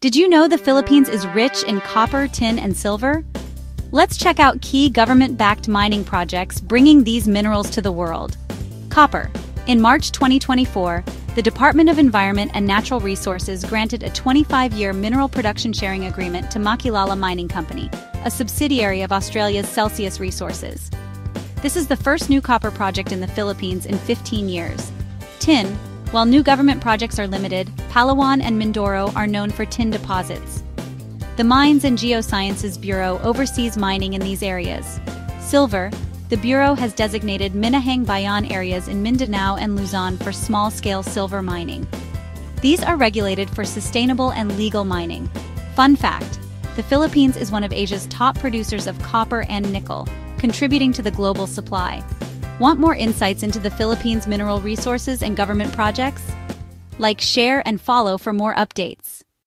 Did you know the Philippines is rich in copper, tin, and silver? Let's check out key government-backed mining projects bringing these minerals to the world. Copper. In March 2024, the Department of Environment and Natural Resources granted a 25-year mineral production sharing agreement to Makilala Mining Company, a subsidiary of Australia's Celsius Resources. This is the first new copper project in the Philippines in 15 years. Tin. While new government projects are limited, Palawan and Mindoro are known for tin deposits. The Mines and Geosciences Bureau oversees mining in these areas. Silver. The Bureau has designated Minahang Bayan areas in Mindanao and Luzon for small-scale silver mining. These are regulated for sustainable and legal mining. Fun fact: the Philippines is one of Asia's top producers of copper and nickel, contributing to the global supply. Want more insights into the Philippines' mineral resources and government projects? Like, share, and follow for more updates.